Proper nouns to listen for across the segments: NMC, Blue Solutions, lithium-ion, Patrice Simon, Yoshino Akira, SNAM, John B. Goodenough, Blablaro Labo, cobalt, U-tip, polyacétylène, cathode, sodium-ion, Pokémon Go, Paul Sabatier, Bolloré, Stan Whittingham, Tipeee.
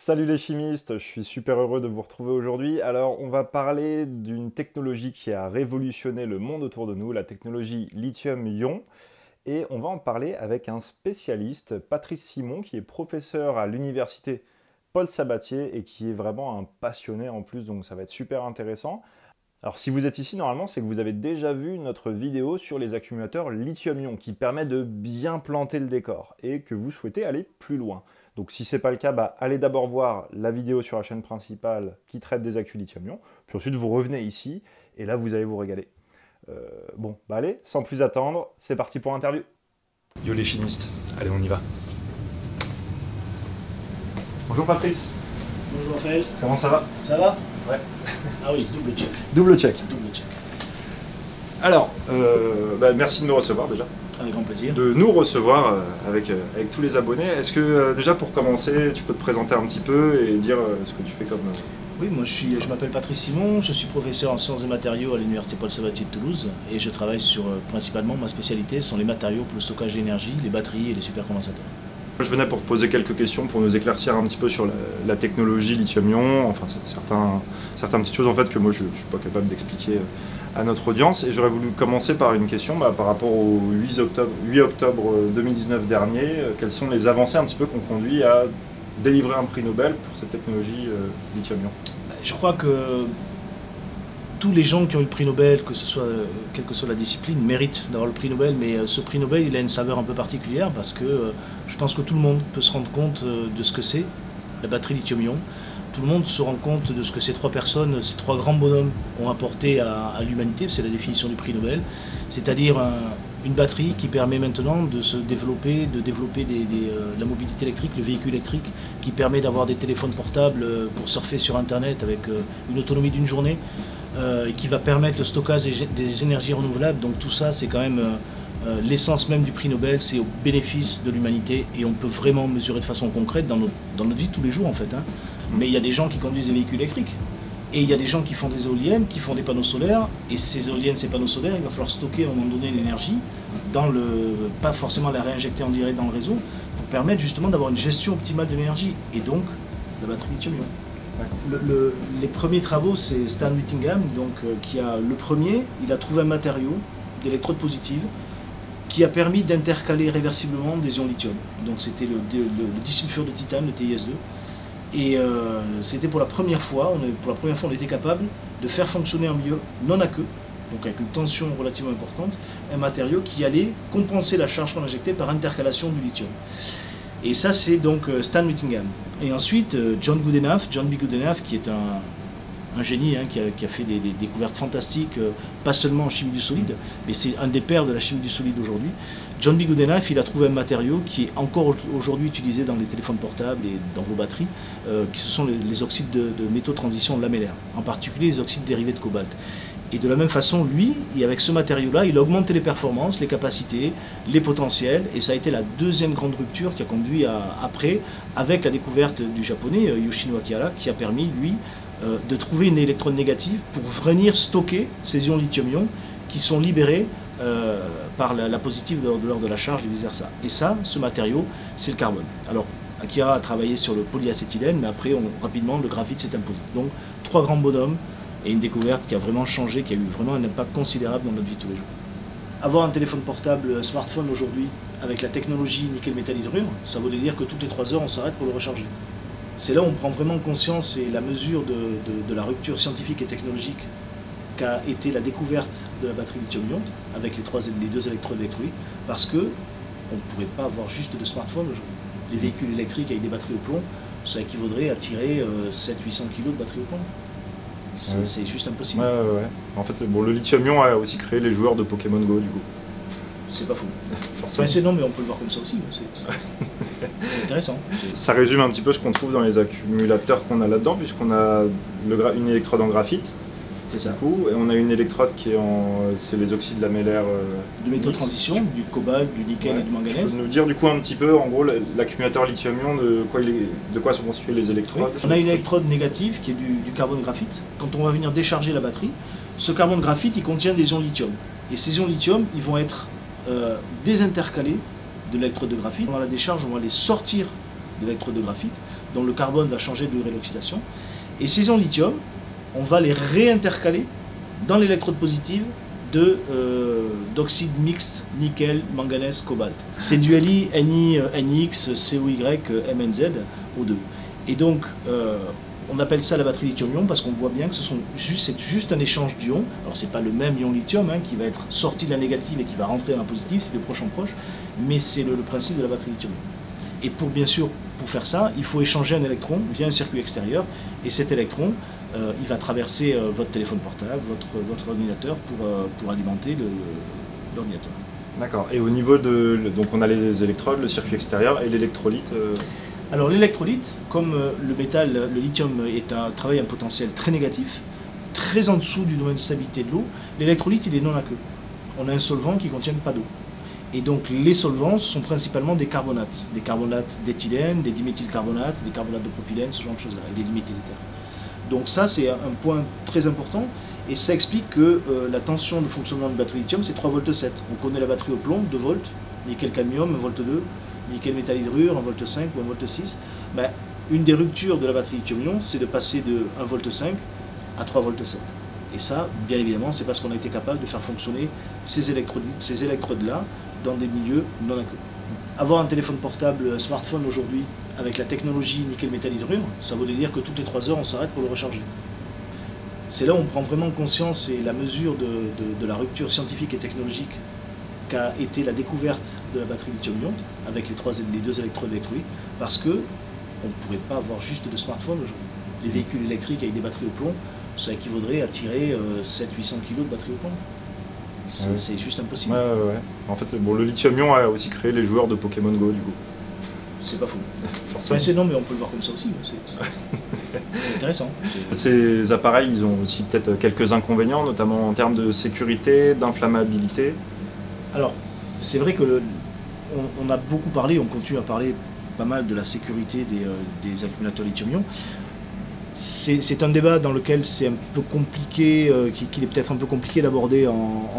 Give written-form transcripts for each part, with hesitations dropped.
Salut les chimistes, je suis super heureux de vous retrouver aujourd'hui. Alors on va parler d'une technologie qui a révolutionné le monde autour de nous, la technologie lithium-ion. Et on va en parler avec un spécialiste, Patrice Simon, qui est professeur à l'université Paul Sabatier et qui est vraiment un passionné en plus, donc ça va être super intéressant. Alors si vous êtes ici, normalement, c'est que vous avez déjà vu notre vidéo sur les accumulateurs lithium-ion qui permet de bien planter le décor et que vous souhaitez aller plus loin. Donc si ce n'est pas le cas, allez d'abord voir la vidéo sur la chaîne principale qui traite des accus lithium-ion, puis ensuite vous revenez ici et là vous allez vous régaler. Allez, sans plus attendre, c'est parti pour l'interview. Yo les chimistes, allez on y va. Bonjour Patrice. Bonjour Raphaël. Comment ça va? Ça va? Ouais. Ah oui, double check. Double check. Double check. Alors, merci de me recevoir déjà. Avec grand plaisir. De nous recevoir avec tous les abonnés. Est-ce que déjà pour commencer, tu peux te présenter un petit peu et dire ce que tu fais comme... Oui, moi je m'appelle Patrice Simon, je suis professeur en sciences des matériaux à l'université Paul Sabatier de Toulouse et je travaille sur, principalement, ma spécialité sont les matériaux pour le stockage d'énergie, les batteries et les supercompensateurs. Je venais pour te poser quelques questions, pour nous éclaircir un petit peu sur la technologie lithium-ion, enfin certaines petites choses en fait que moi je ne suis pas capable d'expliquer à notre audience. Et j'aurais voulu commencer par une question par rapport au 8 octobre 2019 dernier, quelles sont les avancées un petit peu qu'on conduit à délivrer un prix Nobel pour cette technologie lithium-ion? Je crois que tous les gens qui ont eu le prix Nobel, que ce soit quelle que soit la discipline, méritent d'avoir le prix Nobel, mais ce prix Nobel il a une saveur un peu particulière parce que je pense que tout le monde peut se rendre compte de ce que c'est la batterie lithium-ion. Tout le monde se rend compte de ce que ces trois personnes, ces trois grands bonhommes ont apporté à l'humanité, c'est la définition du prix Nobel, c'est-à-dire une batterie qui permet maintenant de se développer, de la mobilité électrique, le véhicule électrique, qui permet d'avoir des téléphones portables pour surfer sur Internet avec une autonomie d'une journée, et qui va permettre le stockage des énergies renouvelables. Donc tout ça, c'est quand même l'essence même du prix Nobel, c'est au bénéfice de l'humanité, et on peut vraiment mesurer de façon concrète dans notre vie tous les jours en fait. Hein. Mais il y a des gens qui conduisent des véhicules électriques. Et il y a des gens qui font des éoliennes, qui font des panneaux solaires, et ces éoliennes, ces panneaux solaires, il va falloir stocker à un moment donné l'énergie, pas forcément la réinjecter en direct dans le réseau, pour permettre justement d'avoir une gestion optimale de l'énergie, et donc la batterie lithium-ion. Les premiers travaux, c'est Stan Whittingham, donc, il a trouvé un matériau d'électrode positive qui a permis d'intercaler réversiblement des ions lithium. Donc c'était le disulfure de titane, le TiS2. Et c'était pour la première fois, on était capable de faire fonctionner en milieu non aqueux, donc avec une tension relativement importante, un matériau qui allait compenser la charge qu'on injectait par intercalation du lithium. Et ça c'est donc Stan Whittingham. Et ensuite John B. Goodenough, qui est un génie, hein, qui a fait des découvertes fantastiques, pas seulement en chimie du solide, mais c'est un des pères de la chimie du solide aujourd'hui. John B. Goodenough, il a trouvé un matériau qui est encore aujourd'hui utilisé dans les téléphones portables et dans vos batteries, qui sont les oxydes de métaux de transition lamellaires, en particulier les oxydes dérivés de cobalt. Et de la même façon, lui, et avec ce matériau-là, il a augmenté les performances, les capacités, les potentiels, et ça a été la deuxième grande rupture qui a conduit après, avec la découverte du japonais Yoshino Akira, qui a permis, lui, de trouver une électrode négative pour venir stocker ces ions lithium-ion qui sont libérés par la positive lors de la charge et vice versa. Et ça, ce matériau, c'est le carbone. Alors, Akira a travaillé sur le polyacétylène, mais après, rapidement, le graphite s'est imposé. Donc, trois grands bonhommes et une découverte qui a vraiment changé, qui a eu vraiment un impact considérable dans notre vie tous les jours. Avoir un téléphone portable, un smartphone aujourd'hui, avec la technologie nickel-métal-hydrure, ça voulait dire que toutes les 3 heures, on s'arrête pour le recharger. C'est là où on prend vraiment conscience et la mesure de la rupture scientifique et technologique qu'a été la découverte de la batterie lithium-ion avec les deux électrodes électriques, parce qu'on ne pourrait pas avoir juste de smartphone aujourd'hui. Les véhicules électriques avec des batteries au plomb, ça équivaudrait à tirer 700-800 kg de batterie au plomb. C'est juste impossible. Ouais. En fait, le lithium-ion a aussi créé les joueurs de Pokémon Go, du coup. C'est pas fou. Non, mais on peut le voir comme ça aussi. C'est intéressant. Ça résume un petit peu ce qu'on trouve dans les accumulateurs qu'on a là-dedans, puisqu'on a une électrode en graphite. C'est ça. Et on a une électrode qui est c'est les oxydes lamellaires de métaux transition, du cobalt, du nickel et du manganèse. Tu peux nous dire du coup un petit peu, en gros, l'accumulateur lithium-ion, de quoi sont constituées les électrodes? Oui. On a une électrode négative qui est du carbone graphite. Quand on va venir décharger la batterie, ce carbone graphite, il contient des ions lithium. Et ces ions lithium, ils vont être désintercalés de l'électrode de graphite. Dans la décharge, on va les sortir de l'électrode de graphite dont le carbone va changer durant l'oxydation. Et ces ions lithium, on va les réintercaler dans l'électrode positive d'oxyde mixte nickel, manganèse, cobalt. C'est du Li, Ni, Nix, COY, MNZ, O2. Et donc, on appelle ça la batterie lithium-ion parce qu'on voit bien que c'est juste un échange d'ions. Alors, c'est pas le même ion lithium qui va être sorti de la négative et qui va rentrer dans la positive, c'est de proche en proche, mais c'est le principe de la batterie lithium-ion. Et pour faire ça, il faut échanger un électron via un circuit extérieur, et cet électron, il va traverser votre téléphone portable, votre ordinateur pour alimenter l'ordinateur. D'accord. Et au niveau de... Donc on a les électrodes, le circuit extérieur et l'électrolyte Alors l'électrolyte, comme le métal, le lithium travaille un potentiel très négatif, très en dessous du domaine de stabilité de l'eau, l'électrolyte il est non aqueux. On a un solvant qui ne contient pas d'eau. Et donc les solvants sont principalement des carbonates d'éthylène, des diméthylcarbonates, des carbonates de propylène, ce genre de choses-là, et des diméthyléthers. Donc ça, c'est un point très important, et ça explique que la tension de fonctionnement de batterie lithium, c'est 3,7 V. On connaît la batterie au plomb, 2 volts, nickel cadmium, 1,2 V, nickel métal hydrure, 1,5 V ou 1,6 V. Ben, une des ruptures de la batterie lithium-ion, c'est de passer de 1,5 V à 3,7 V. Et ça, bien évidemment, c'est parce qu'on a été capable de faire fonctionner ces électrodes-là dans des milieux non aqueux. Avoir un téléphone portable, un smartphone aujourd'hui, avec la technologie nickel-métal-hydrure, ça veut dire que toutes les 3 heures, on s'arrête pour le recharger. C'est là où on prend vraiment conscience et la mesure de la rupture scientifique et technologique qu'a été la découverte de la batterie lithium-ion avec les deux électrodes électrolytes, parce qu'on ne pourrait pas avoir juste de smartphone aujourd'hui. Les véhicules électriques avec des batteries au plomb, ça équivaudrait à tirer 700-800 kg de batterie au plomb. C'est juste impossible. Ouais. En fait, bon, le lithium-ion a aussi créé les joueurs de Pokémon Go, du coup. C'est pas fou. Enfin, non, mais on peut le voir comme ça aussi. C'est intéressant. Ces appareils, ils ont aussi peut-être quelques inconvénients, notamment en termes de sécurité, d'inflammabilité. Alors, c'est vrai que on a beaucoup parlé, on continue à parler pas mal de la sécurité des accumulateurs lithium-ion. C'est un débat dans lequel c'est un peu compliqué, qu'il est peut-être un peu compliqué d'aborder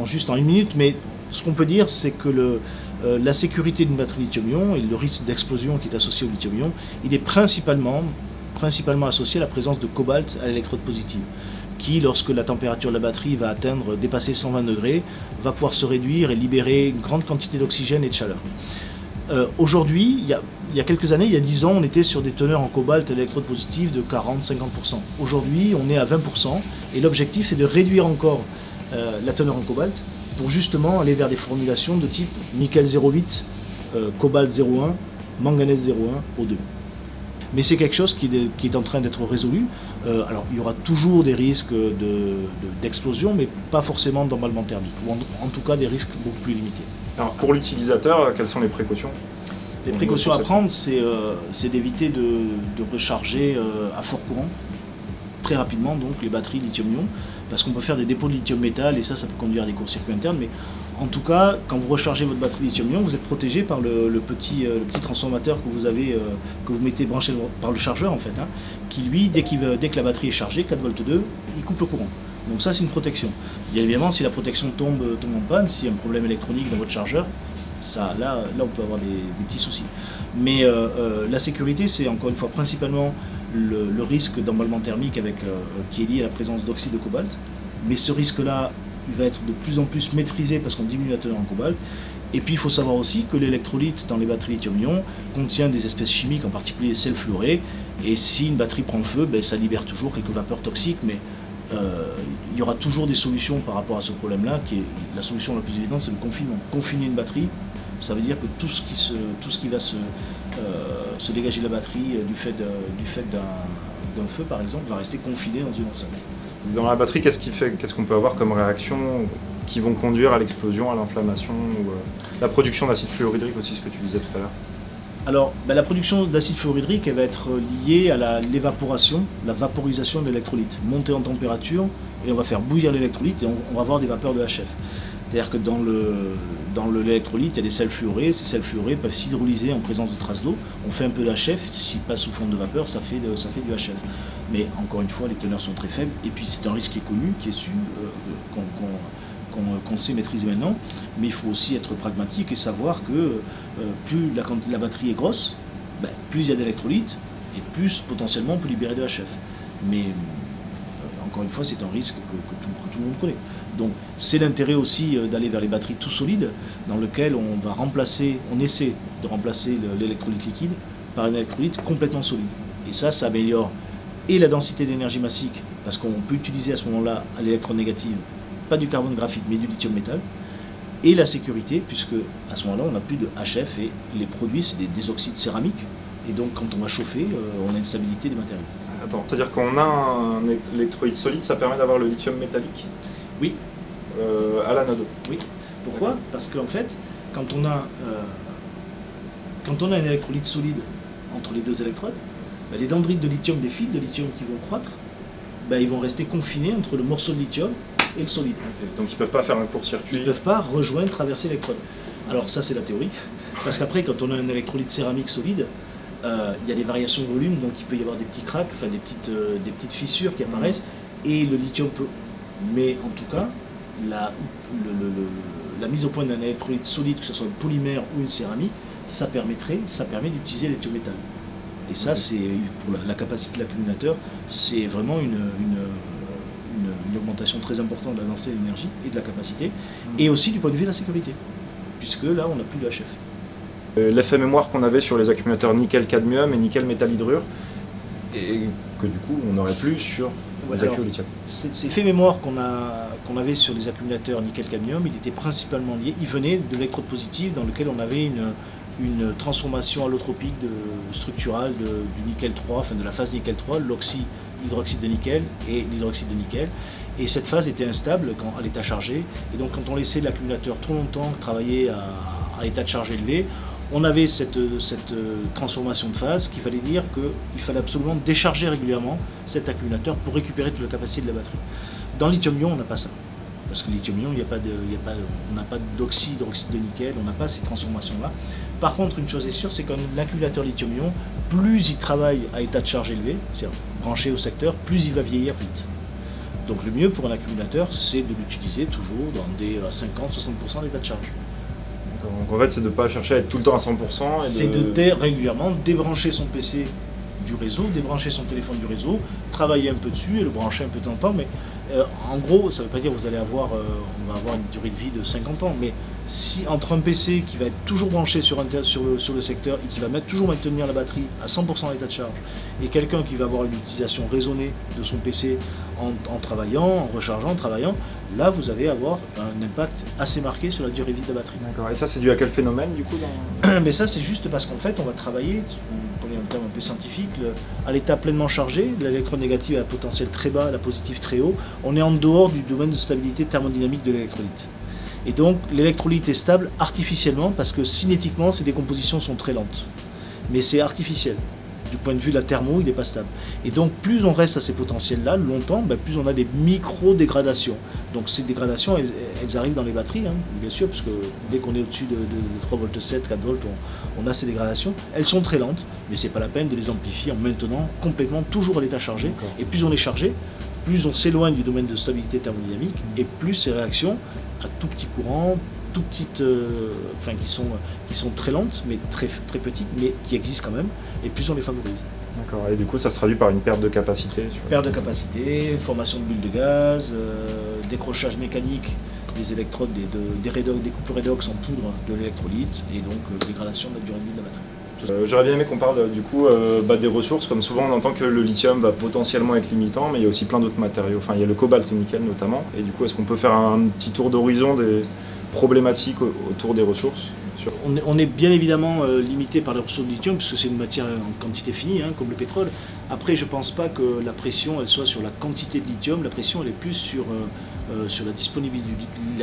juste en une minute, mais ce qu'on peut dire, c'est que la sécurité d'une batterie lithium-ion et le risque d'explosion qui est associé au lithium-ion, il est principalement associé à la présence de cobalt à l'électrode positive, qui, lorsque la température de la batterie va dépasser 120 degrés, va pouvoir se réduire et libérer une grande quantité d'oxygène et de chaleur. Aujourd'hui, il y a quelques années, il y a 10 ans, on était sur des teneurs en cobalt à l'électrode positive de 40-50%. Aujourd'hui, on est à 20%, et l'objectif, c'est de réduire encore la teneur en cobalt pour justement aller vers des formulations de type nickel 0,8, cobalt 0,1, manganèse 0,1, O2. Mais c'est quelque chose qui est en train d'être résolu. Alors, il y aura toujours des risques d'explosion, mais pas forcément d'emballement thermique, ou en tout cas des risques beaucoup plus limités. Alors, pour l'utilisateur, quelles sont les précautions ? Les précautions à prendre, c'est d'éviter de recharger à fort courant, très rapidement, donc les batteries lithium-ion, parce qu'on peut faire des dépôts de lithium-métal, et ça peut conduire à des courts-circuits internes, mais en tout cas, quand vous rechargez votre batterie lithium-ion, vous êtes protégé par le petit transformateur que vous avez, que vous mettez branché par le chargeur, en fait, hein, qui lui, dès que la batterie est chargée, 4,2 V, il coupe le courant. Donc ça, c'est une protection. Bien évidemment, si la protection tombe en panne, s'il y a un problème électronique dans votre chargeur, ça, là on peut avoir des petits soucis. Mais la sécurité, c'est encore une fois principalement le risque d'emballement thermique qui est lié à la présence d'oxyde de cobalt. Mais ce risque-là, il va être de plus en plus maîtrisé parce qu'on diminue la teneur en cobalt. Et puis il faut savoir aussi que l'électrolyte dans les batteries lithium-ion contient des espèces chimiques, en particulier les sels fluorés. Et si une batterie prend feu, ben, ça libère toujours quelques vapeurs toxiques, mais il y aura toujours des solutions par rapport à ce problème-là. La solution la plus évidente, c'est le confinement. Confiner une batterie, ça veut dire que tout ce qui va se dégager de la batterie du fait d'un feu, par exemple, va rester confiné dans une enceinte. Dans la batterie, qu'est-ce qu'on peut avoir comme réaction qui vont conduire à l'explosion, à l'inflammation ou la production d'acide fluorhydrique aussi, ce que tu disais tout à l'heure. Alors, ben, la production d'acide fluorhydrique, elle va être liée à l'évaporation, la vaporisation de l'électrolyte. Monter en température, et on va faire bouillir l'électrolyte, et on va avoir des vapeurs de HF. C'est-à-dire que dans l'électrolyte, il y a des sels fluorés, ces sels fluorés peuvent s'hydrolyser en présence de traces d'eau. On fait un peu d'HF, s'il passe sous forme de vapeur, ça fait du HF. Mais encore une fois, les teneurs sont très faibles, et puis c'est un risque qui est connu, qui est su, qu'on sait maîtriser maintenant, mais il faut aussi être pragmatique et savoir que plus la batterie est grosse, ben, plus il y a d'électrolytes, Et plus, potentiellement, on peut libérer de la chef. Mais, encore une fois, c'est un risque que tout le monde connaît. Donc, c'est l'intérêt aussi d'aller vers les batteries tout solides, dans lequel on va remplacer, on essaie de remplacer l'électrolyte liquide par un électrolyte complètement solide. Et ça, ça améliore et la densité d'énergie massique, parce qu'on peut utiliser à ce moment-là à l'électronégative, pas du carbone graphite, mais du lithium métal, et la sécurité, puisque à ce moment-là, on n'a plus de HF, et les produits, c'est des oxydes céramiques, et donc quand on va chauffer, on a une stabilité des matériaux. Attends, c'est-à-dire qu'on a un électrolyte solide, ça permet d'avoir le lithium métallique? Oui. À l'anode? Oui. Pourquoi? Parce qu'en fait, quand on a un électrolyte solide entre les deux électrodes, les dendrites de lithium, les fils de lithium qui vont croître, ils vont rester confinés entre le morceau de lithium et le solide. Okay. Donc ils ne peuvent pas faire un court-circuit. Ils ne peuvent pas rejoindre, traverser l'électrode. Alors ça, c'est la théorie, parce qu'après, quand on a un électrolyte céramique solide, il y a des variations de volume, donc il peut y avoir des petits cracks, enfin des petites fissures qui apparaissent, et le lithium peut. Mais en tout cas, la mise au point d'un électrolyte solide, que ce soit un polymère ou une céramique, ça permet d'utiliser le lithium métal. Et ça, c'est pour la capacité de l'accumulateur, c'est vraiment une augmentation très importante de la densité de l'énergie et de la capacité, et aussi du point de vue de la sécurité, puisque là, on n'a plus de HF. L'effet mémoire qu'on avait sur les accumulateurs nickel-cadmium et nickel-métal-hydrure, et que du coup, on n'aurait plus sur les accumulateurs. Cet effet mémoire qu'on avait sur les accumulateurs nickel-cadmium, il était principalement lié, il venait de l'électrode positive dans lequel on avait une transformation allotropique structurale du nickel 3, enfin de la phase nickel 3, l'hydroxyde de nickel et l'hydroxyde de nickel. Et cette phase était instable à l'état chargé. Et donc quand on laissait l'accumulateur trop longtemps travailler à l'état de charge élevé, on avait cette transformation de phase qui fallait dire qu'il fallait absolument décharger régulièrement cet accumulateur pour récupérer toute la capacité de la batterie. Dans le lithium-ion, on n'a pas ça. Parce que lithium-ion, on n'a pas d'oxyde de nickel, on n'a pas ces transformations-là. Par contre, une chose est sûre, c'est qu'un accumulateur lithium-ion, plus il travaille à état de charge élevé, c'est-à-dire branché au secteur, plus il va vieillir vite. Donc le mieux pour un accumulateur, c'est de l'utiliser toujours dans des 50-60% d'état de charge. Donc en fait, c'est de ne pas chercher à être tout le temps à 100%. C'est de régulièrement débrancher son PC du réseau, débrancher son téléphone du réseau, travailler un peu dessus et le brancher un peu de temps en temps. Mais en gros, ça ne veut pas dire que vous allez avoir, on va avoir une durée de vie de 50 ans. Mais si entre un PC qui va être toujours branché sur le secteur et qui va toujours maintenir la batterie à 100% d'état de charge, et quelqu'un qui va avoir une utilisation raisonnée de son PC en travaillant, en rechargeant, en travaillant, là vous allez avoir un impact assez marqué sur la durée de vie de la batterie. D'accord, et ça c'est dû à quel phénomène du coup dans... Mais ça c'est juste parce qu'en fait on va travailler, pour un terme un peu scientifique, à l'état pleinement chargé, l'électronégative a un potentiel très bas, la positive très haut, on est en dehors du domaine de stabilité thermodynamique de l'électrolyte. Et donc l'électrolyte est stable artificiellement parce que cinétiquement ses décompositions sont très lentes. Mais c'est artificiel. Du point de vue de la thermo, il n'est pas stable. Et donc plus on reste à ces potentiels-là longtemps, plus on a des micro-dégradations. Donc ces dégradations, elles arrivent dans les batteries, hein, bien sûr, parce que dès qu'on est au-dessus de 3,7 V, 4 volts, on a ces dégradations. Elles sont très lentes, mais ce n'est pas la peine de les amplifier en maintenant complètement toujours à l'état chargé. Et plus on est chargé, plus on s'éloigne du domaine de stabilité thermodynamique et plus ces réactions à tout petit courant, tout petites, enfin qui sont très lentes mais très petites, mais qui existent quand même, et plus on les favorise. D'accord, et du coup ça se traduit par une perte de capacité sur... Perte de capacité, formation de bulles de gaz, décrochage mécanique des électrodes, des couples redox en poudre de l'électrolyte, et donc dégradation de la durée de vie de la batterie. J'aurais bien aimé qu'on parle du coup des ressources, comme souvent on entend que le lithium va potentiellement être limitant, mais il y a aussi plein d'autres matériaux, enfin il y a le cobalt, le nickel notamment, et du coup est-ce qu'on peut faire un petit tour d'horizon des problématiques autour des ressources? On est bien évidemment limité par les ressources de lithium, puisque c'est une matière en quantité finie, hein, comme le pétrole. Après je ne pense pas que la pression elle soit sur la quantité de lithium, la pression elle est plus sur la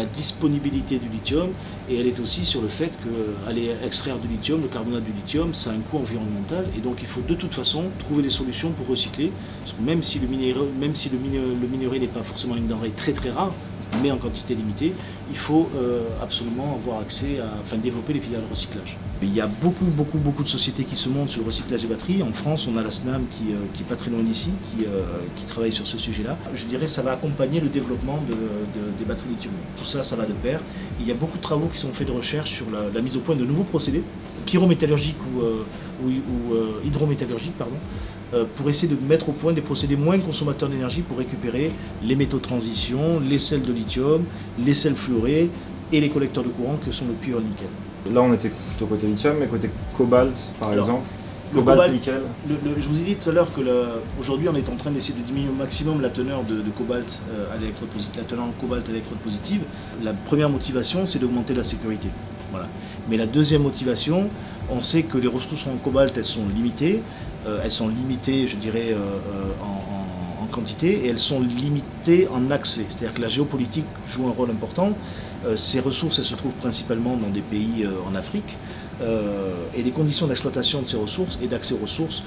disponibilité du lithium, et elle est aussi sur le fait qu'aller extraire du lithium, le carbonate du lithium, ça a un coût environnemental, et donc il faut de toute façon trouver des solutions pour recycler, parce que même si le minerai n'est pas forcément une denrée très très rare, mais en quantité limitée, il faut absolument avoir accès à, enfin développer les filières de recyclage. Il y a beaucoup de sociétés qui se montent sur le recyclage des batteries. En France, on a la SNAM qui est pas très loin d'ici, qui travaille sur ce sujet-là. Je dirais ça va accompagner le développement des batteries lithium. Tout ça, ça va de pair. Il y a beaucoup de travaux qui sont faits de recherche sur la mise au point de nouveaux procédés, pyrométallurgiques ou hydrométallurgiques, pardon, pour essayer de mettre au point des procédés moins consommateurs d'énergie pour récupérer les métaux de transition, les sels de lithium, les sels fluorés et les collecteurs de courant que sont le cuivre et le nickel. Là, on était plutôt côté lithium, mais côté cobalt, par exemple. Cobalt, nickel. Je vous ai dit tout à l'heure qu'aujourd'hui, on est en train d'essayer de diminuer au maximum la teneur de cobalt à l'électrode positive. La teneur en cobalt à l'électrode positive. La première motivation, c'est d'augmenter la sécurité. Voilà. Mais la deuxième motivation, on sait que les ressources en cobalt, elles sont limitées. Elles sont limitées, je dirais, en quantité, et elles sont limitées en accès. C'est-à-dire que la géopolitique joue un rôle important. Ces ressources, elles se trouvent principalement dans des pays en Afrique, et les conditions d'exploitation de ces ressources et d'accès aux ressources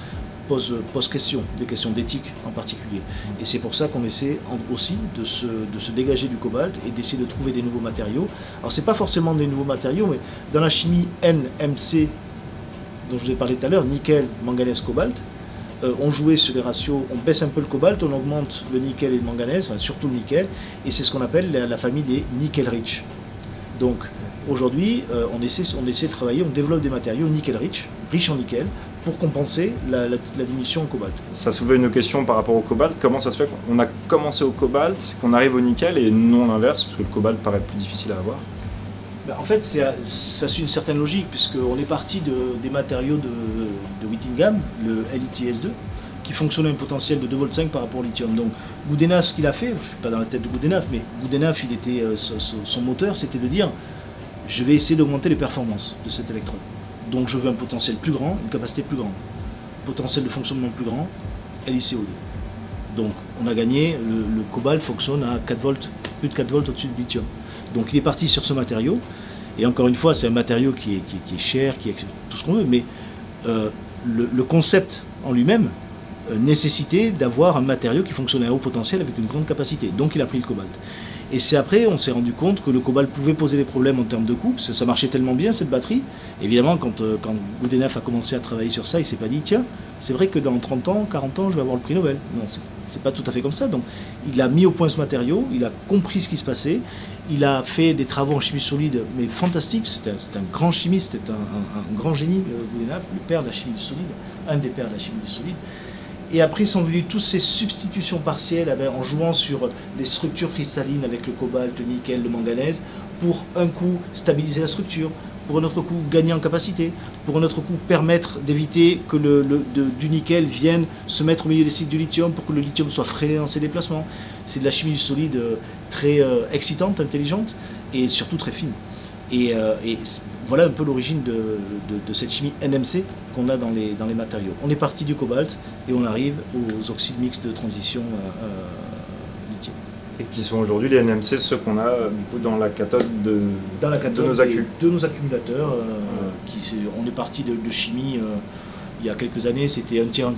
posent question, des questions d'éthique en particulier. Et c'est pour ça qu'on essaie aussi de se dégager du cobalt et d'essayer de trouver des nouveaux matériaux. Alors c'est pas forcément des nouveaux matériaux, mais dans la chimie NMC, dont je vous ai parlé tout à l'heure, nickel, manganèse, cobalt, on jouait sur les ratios, on baisse un peu le cobalt, on augmente le nickel et le manganèse, enfin surtout le nickel, et c'est ce qu'on appelle la famille des nickel-rich. Donc aujourd'hui, on essaie de travailler, on développe des matériaux nickel-rich, riches en nickel, pour compenser la diminution en cobalt. Ça soulevait une question par rapport au cobalt, comment ça se fait qu'on a commencé au cobalt, qu'on arrive au nickel et non l'inverse, parce que le cobalt paraît plus difficile à avoir? En fait, ça suit une certaine logique, puisqu'on est parti des matériaux de Whittingham, le LITS2, qui fonctionnait à un potentiel de 2,5 V par rapport au lithium. Donc, Goodenough, ce qu'il a fait, je ne suis pas dans la tête de Goodenough, mais Goodenough, il était, son moteur, c'était de dire « je vais essayer d'augmenter les performances de cet électrode. Donc, je veux un potentiel plus grand, une capacité plus grande, potentiel de fonctionnement plus grand, LICO2. » Donc, on a gagné, le cobalt fonctionne à 4 V, plus de 4 V au-dessus du lithium. Donc il est parti sur ce matériau, et encore une fois, c'est un matériau qui est cher, qui est tout ce qu'on veut, mais le concept en lui-même nécessitait d'avoir un matériau qui fonctionnait à haut potentiel avec une grande capacité. Donc il a pris le cobalt. Et c'est après, on s'est rendu compte que le cobalt pouvait poser des problèmes en termes de coût, parce que ça marchait tellement bien cette batterie. Évidemment, quand Goodenough a commencé à travailler sur ça, il s'est pas dit, tiens, c'est vrai que dans 30 ans, 40 ans, je vais avoir le prix Nobel. Non, c'est pas tout à fait comme ça. Donc, il a mis au point ce matériau, il a compris ce qui se passait, il a fait des travaux en chimie solide, mais fantastique. C'est un grand chimiste, c'est un grand génie, Goodenough, le père de la chimie du solide, un des pères de la chimie du solide. Et après sont venues toutes ces substitutions partielles en jouant sur les structures cristallines avec le cobalt, le nickel, le manganèse, pour un coup stabiliser la structure, pour un autre coup gagner en capacité, pour un autre coup permettre d'éviter que du nickel vienne se mettre au milieu des sites du lithium pour que le lithium soit freiné dans ses déplacements. C'est de la chimie du solide très excitante, intelligente et surtout très fine. Et voilà un peu l'origine de cette chimie NMC qu'on a dans les matériaux. On est parti du cobalt et on arrive aux oxydes mixtes de transition lithium. Et qui sont aujourd'hui les NMC, ceux qu'on a du coup dans la cathode de nos accumulateurs. On est parti de chimie il y a quelques années, c'était un tiers,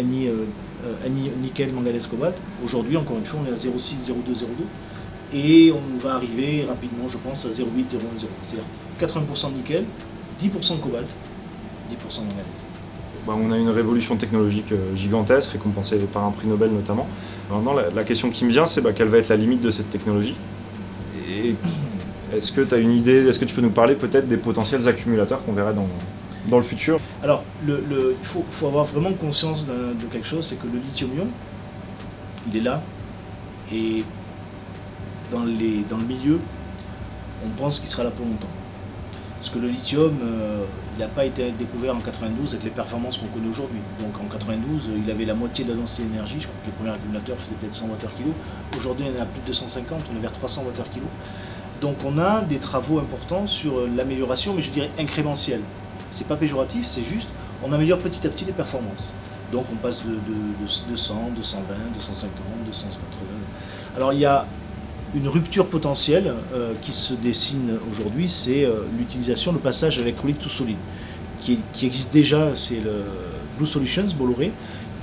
nickel, manganèse, cobalt. Aujourd'hui, encore une fois, on est à 0,6, 0,2, 0,2. Et on va arriver rapidement, je pense, à 0,8, 0,10. C'est-à-dire 80% de nickel, 10% de cobalt, 10% de manganèse. On a une révolution technologique gigantesque, récompensée par un prix Nobel notamment. Maintenant, la question qui me vient, c'est quelle va être la limite de cette technologie? Et est-ce que tu as une idée, est-ce que tu peux nous parler peut-être des potentiels accumulateurs qu'on verra dans le futur? Alors, il faut avoir vraiment conscience de quelque chose, c'est que le lithium-ion, il est là, et dans le milieu, on pense qu'il sera là pour longtemps. Parce que le lithium, il n'a pas été découvert en 92 avec les performances qu'on connaît aujourd'hui. Donc en 92, il avait la moitié de la densité d'énergie. Je crois que les premiers accumulateurs faisaient peut-être 100 Wh/kg. Aujourd'hui, on est à plus de 250, on est vers 300 Wh/kg. Donc on a des travaux importants sur l'amélioration, mais je dirais incrémentielle. C'est pas péjoratif, c'est juste, on améliore petit à petit les performances. Donc on passe de 200, 220, 250, 280. Alors il y a une rupture potentielle qui se dessine aujourd'hui, c'est l'utilisation, le passage électrolyte tout solide, qui existe déjà, c'est le Blue Solutions, Bolloré,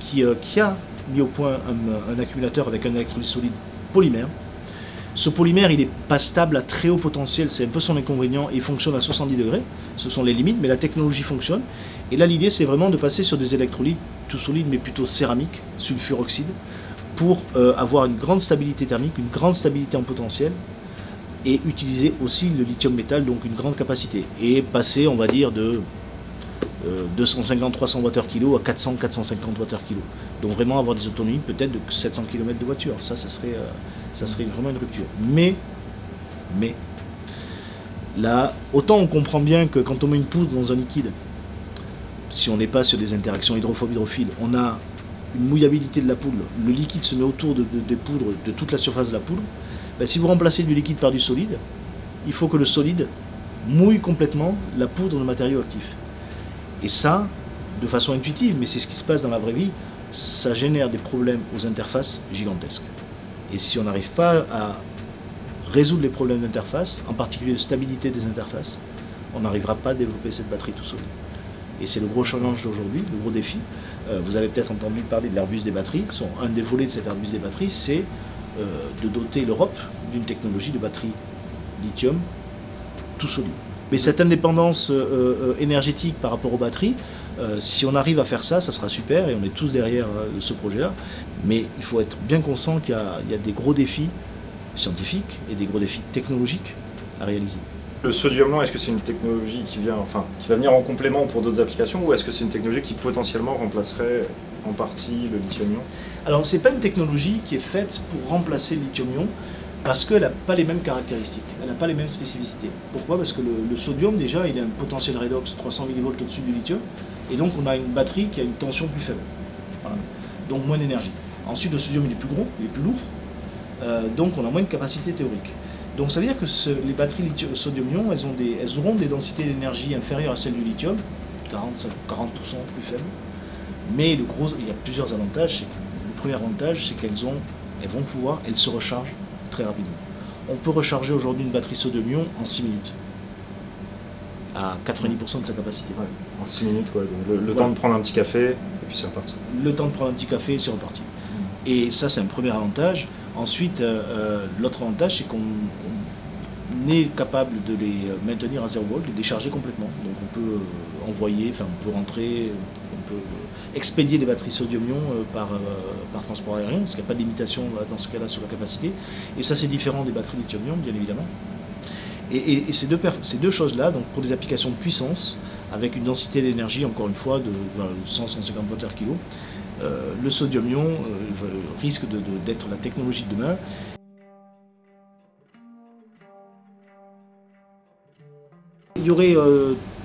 qui a mis au point un accumulateur avec un électrolyte solide polymère, Ce polymère, il n'est pas stable à très haut potentiel, c'est un peu son inconvénient, il fonctionne à 70 degrés, ce sont les limites, mais la technologie fonctionne. Et là, l'idée, c'est vraiment de passer sur des électrolytes tout solides, mais plutôt céramiques, sulfuroxydes, pour avoir une grande stabilité thermique, une grande stabilité en potentiel, et utiliser aussi le lithium métal, donc une grande capacité. Et passer, on va dire, de 250-300 Wh/kg à 400-450 Wh/kg. Donc vraiment avoir des autonomies peut-être de 700 km de voiture. Ça serait vraiment une rupture. Mais, là, autant on comprend bien que quand on met une poudre dans un liquide, si on n'est pas sur des interactions hydrophobes-hydrophiles, on a une mouillabilité de la poudre, le liquide se met autour des poudres, de toute la surface de la poudre. Ben, si vous remplacez du liquide par du solide, il faut que le solide mouille complètement la poudre de matériaux actifs. Et ça, de façon intuitive, mais c'est ce qui se passe dans la vraie vie, ça génère des problèmes aux interfaces gigantesques. Et si on n'arrive pas à résoudre les problèmes d'interface, en particulier de stabilité des interfaces, on n'arrivera pas à développer cette batterie tout seul. Et c'est le gros challenge d'aujourd'hui, le gros défi. Vous avez peut-être entendu parler de l'Airbus des batteries. Un des volets de cet Airbus des batteries, c'est de doter l'Europe d'une technologie de batterie lithium tout solide. Mais cette indépendance énergétique par rapport aux batteries, si on arrive à faire ça, ça sera super et on est tous derrière ce projet-là. Mais il faut être bien conscient qu'il y a des gros défis scientifiques et des gros défis technologiques à réaliser. Le sodium blanc, est-ce que c'est une technologie qui va venir en complément pour d'autres applications ou est-ce que c'est une technologie qui potentiellement remplacerait en partie le lithium-ion? Alors c'est pas une technologie qui est faite pour remplacer le lithium-ion parce qu'elle n'a pas les mêmes caractéristiques, elle n'a pas les mêmes spécificités. Pourquoi? Parce que le sodium déjà il a un potentiel redox 300 mV au-dessus du lithium et donc on a une batterie qui a une tension plus faible, voilà. Donc moins d'énergie. Ensuite le sodium il est plus gros, il est plus lourd, donc on a moins de capacité théorique. Donc ça veut dire que les batteries sodium-ion, elles auront des densités d'énergie inférieures à celles du lithium, 40% plus faibles. Mais il y a plusieurs avantages. Le premier avantage, c'est qu'elles se rechargent très rapidement. On peut recharger aujourd'hui une batterie sodium-ion en 6 minutes, à 90% de sa capacité. Ouais, en 6 minutes, quoi. Donc le temps de prendre un petit café, et puis c'est reparti. Le temps de prendre un petit café, c'est reparti. Et ça, c'est un premier avantage. Ensuite, l'autre avantage, c'est qu'on est capable de les maintenir à 0 volt, de les décharger complètement. Donc on peut expédier des batteries sodium-ion par transport aérien, parce qu'il n'y a pas de limitation dans ce cas-là sur la capacité. Et ça, c'est différent des batteries lithium-ion, bien évidemment. Et ces deux choses-là, donc pour des applications de puissance, avec une densité d'énergie, encore une fois, de 100-150 Wh/kg, le sodium-ion risque d'être la technologie de demain. Il y aurait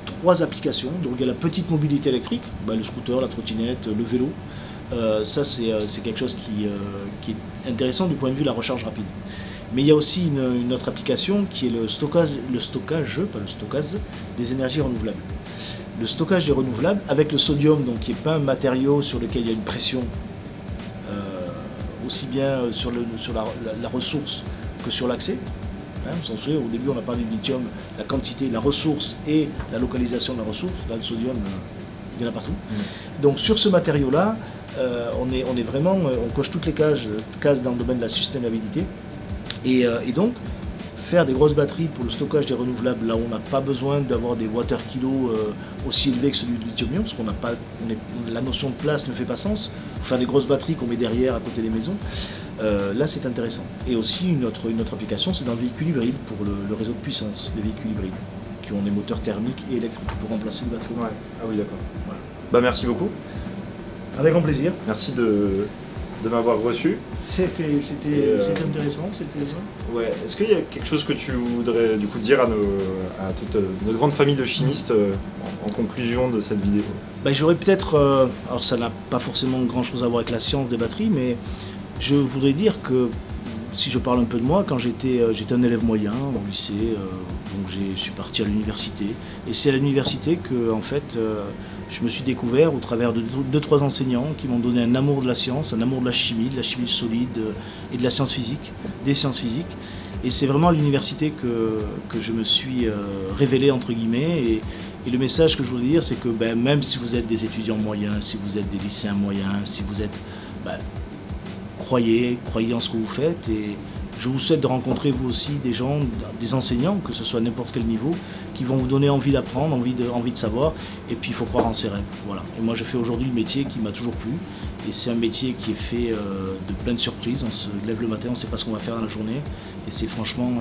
trois applications. Donc, il y a la petite mobilité électrique, le scooter, la trottinette, le vélo. Ça, c'est quelque chose qui est intéressant du point de vue de la recharge rapide. Mais il y a aussi une autre application qui est le stockage des énergies renouvelables. Le stockage des renouvelables avec le sodium, donc qui n'est pas un matériau sur lequel il y a une pression, aussi bien sur la ressource que sur l'accès. Au début, on a parlé du lithium, la quantité, la ressource et la localisation de la ressource. Là, le sodium, il y en a partout. Donc sur ce matériau-là, on coche toutes les cases dans le domaine de la sustainabilité. Et donc, faire des grosses batteries pour le stockage des renouvelables, là où on n'a pas besoin d'avoir des Wh/kg aussi élevés que celui de lithium-ion, parce qu'on n'a pas, la notion de place ne fait pas sens. Faire des grosses batteries qu'on met derrière, à côté des maisons, là c'est intéressant. Et aussi une autre application, c'est dans le véhicule hybride, pour le réseau de puissance des véhicules hybrides, qui ont des moteurs thermiques et électriques pour remplacer une batterie. Ouais. Ah oui, d'accord. Voilà. Bah, merci beaucoup. Avec grand plaisir. Merci de m'avoir reçu. C'était intéressant, ouais. Est-ce qu'il y a quelque chose que tu voudrais du coup dire à toute notre grande famille de chimistes en conclusion de cette vidéo? J'aurais peut-être, alors ça n'a pas forcément grand chose à voir avec la science des batteries, mais je voudrais dire que si je parle un peu de moi, quand j'étais un élève moyen au lycée, donc je suis parti à l'université, et c'est à l'université que en fait je me suis découvert au travers de 2-3 enseignants qui m'ont donné un amour de la science, un amour de la chimie solide et de la science physique, des sciences physiques. Et c'est vraiment à l'université que je me suis révélé, entre guillemets, et le message que je voulais dire, c'est que même si vous êtes des étudiants moyens, si vous êtes des lycéens moyens, si vous êtes... croyez en ce que vous faites, et Je vous souhaite de rencontrer vous aussi des gens, des enseignants, que ce soit à n'importe quel niveau, qui vont vous donner envie d'apprendre, envie de savoir, et puis il faut croire en ses rêves. Voilà. Et moi je fais aujourd'hui le métier qui m'a toujours plu, et c'est un métier qui est fait de plein de surprises. On se lève le matin, on ne sait pas ce qu'on va faire dans la journée, et c'est franchement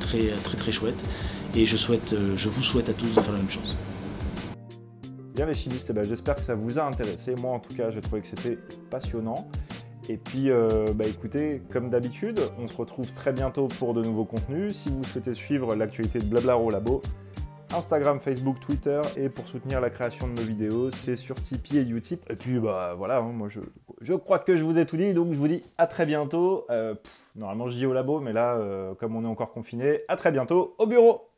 très chouette. Et je vous souhaite à tous de faire la même chose. Bien les chimistes, j'espère que ça vous a intéressé. Moi en tout cas j'ai trouvé que c'était passionnant. Et puis, écoutez, comme d'habitude, on se retrouve très bientôt pour de nouveaux contenus. Si vous souhaitez suivre l'actualité de Blablaro Labo, Instagram, Facebook, Twitter, et pour soutenir la création de nos vidéos, c'est sur Tipeee et U-tip. Et puis, voilà, hein, moi, je crois que je vous ai tout dit, donc je vous dis à très bientôt. Normalement, je dis au labo, mais là, comme on est encore confiné, à très bientôt au bureau.